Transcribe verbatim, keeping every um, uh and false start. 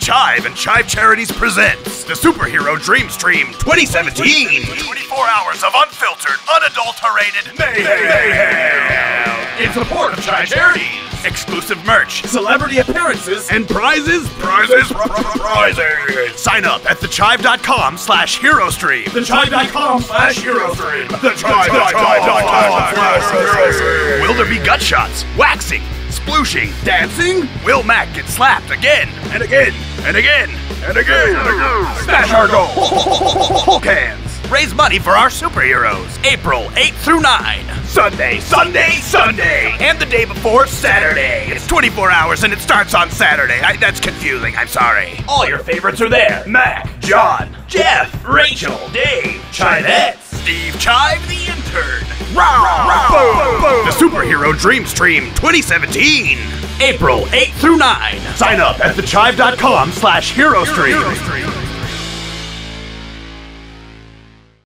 Chive and Chive Charities presents the Superhero Dream Stream twenty seventeen. twenty-four hours of unfiltered, unadulterated mayhem in support of Chive Charities. Exclusive merch, celebrity appearances, and prizes, prizes, prizes. Sign up at thechive.com slash hero stream. Thechive.com slash hero stream. Thechive.com slash hero stream. Will there be gut shots, waxing, splooshing, dancing? Will Mac get slapped again and again and again and again? Smash our goal! Hands! Raise money for our superheroes. April eighth through nine. Sunday, Sunday, Sunday, and the day before Saturday. It's twenty-four hours and it starts on Saturday. I, that's confusing. I'm sorry. All your favorites are there. Mac, John, Jeff, Rachel, Dave, Chinette, Steve Chive, the intern. Row, row, boom, boom. The Superhero Dream Stream twenty seventeen, April eighth through nine. Sign up at thechive.com slash hero stream.